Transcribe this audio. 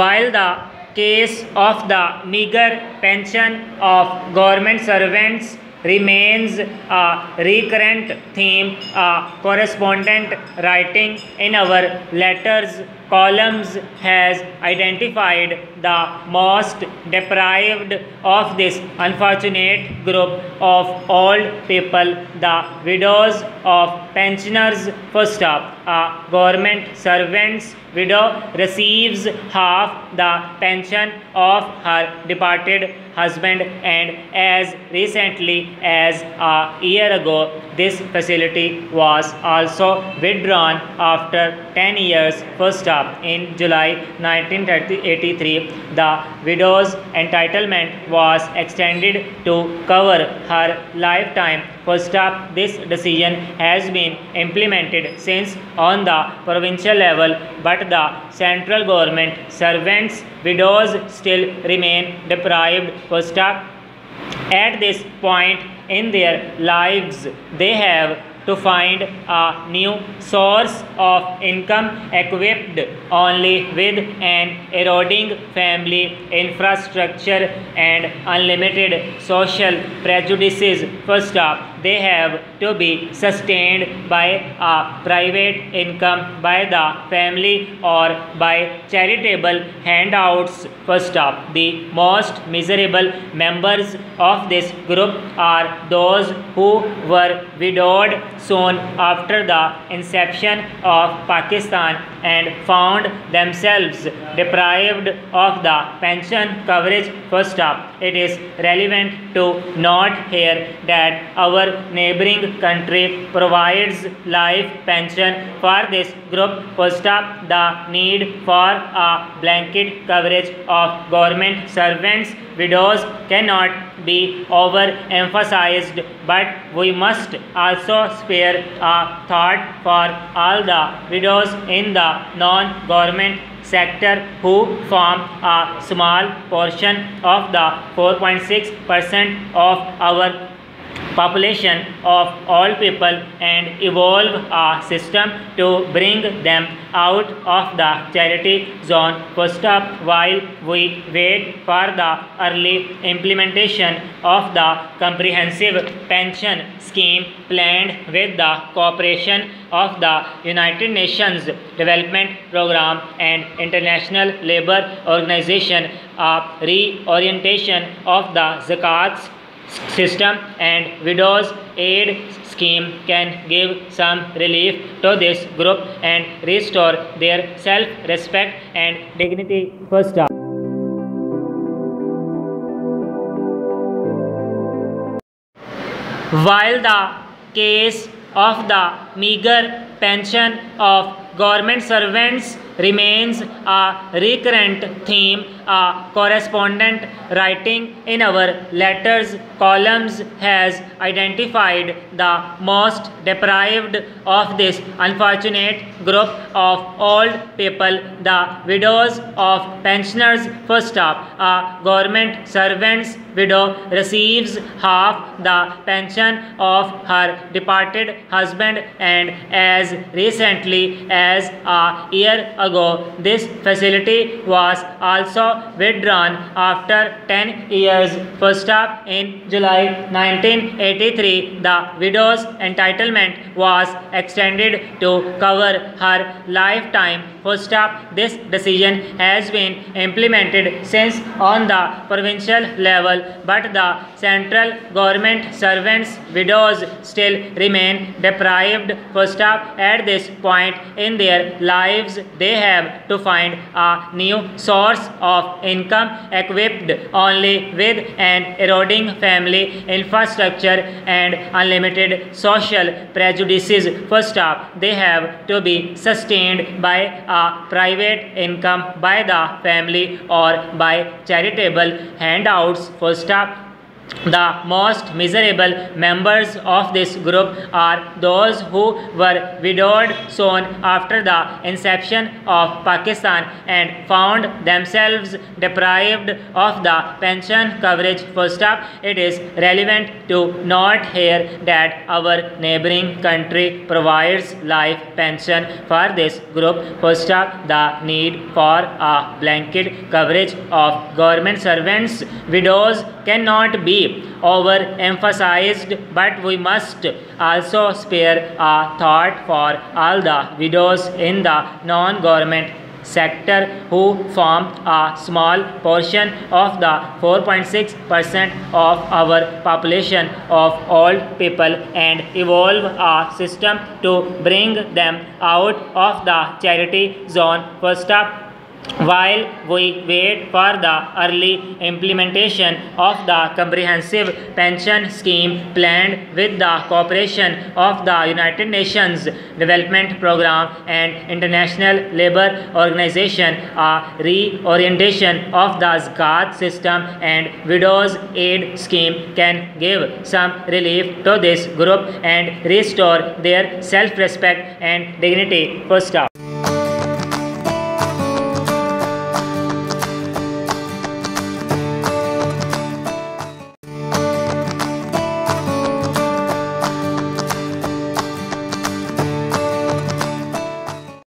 while the case of the meager pension of government servants remains a recurrent theme, a correspondent writing in our letters columns has identified the most deprived of this unfortunate group of old people, the widows of pensioners. First up, a government servant's widow receives half the pension of her departed husband, and as recently as a year ago this facility was also withdrawn after 10 years. First up, in July 1983, the widow's entitlement was extended to cover her lifetime. First up, this decision has been implemented since on the provincial level, but the central government servants' widows still remain deprived. First up, at this point in their lives, they have to find a new source of income equipped only with an eroding family infrastructure and unlimited social prejudices. First up, they have to be sustained by a private income, by the family, or by charitable handouts. First up, the most miserable members of this group are those who were widowed soon after the inception of Pakistan and found themselves deprived of the pension coverage. First up, it is relevant to note here that our neighboring country provides life pension for this group. First up, the need for a blanket coverage of government servants' widows cannot be overemphasized, but we must also spare a thought for all the widows in the non-government sector who form a small portion of the 4.6% of our population of all people, and evolve a system to bring them out of the charity zone. First up, while we wait for the early implementation of the comprehensive pension scheme planned with the cooperation of the United Nations Development Program and International Labor Organization, a reorientation of the Zakat system and widows' aid scheme can give some relief to this group and restore their self-respect and dignity. First up. While the case of the meager pension of government servants remains a recurrent theme, a correspondent writing in our letters columns has identified the most deprived of this unfortunate group of old people, the widows of pensioners. First up, a government servant's widow receives half the pension of her departed husband, and as recently as a year ago, this facility was also withdrawn after 10 years. First up, in July 1983, the widow's entitlement was extended to cover her lifetime. First up, this decision has been implemented since on the provincial level, but the central government servants' widows still remain deprived. First up, at this point in their lives, they have to find a new source of income equipped only with an eroding family infrastructure and unlimited social prejudices. First up, they have to be sustained by a private income, by the family, or by charitable handouts. First up, The most miserable members of this group are those who were widowed soon after the inception of Pakistan and found themselves deprived of the pension coverage. First up, it is relevant to note here that our neighboring country provides life pension for this group. First up, the need for a blanket coverage of government servants. Widows cannot be overemphasized, but we must also spare a thought for all the widows in the non-government sector who form a small portion of the 4.6% of our population of old people, and evolve a system to bring them out of the charity zone. First up, while we wait for the early implementation of the comprehensive pension scheme planned with the cooperation of the United Nations Development Program and International Labor Organization, a reorientation of the Zakat system and widows' aid scheme can give some relief to this group and restore their self-respect and dignity. First up.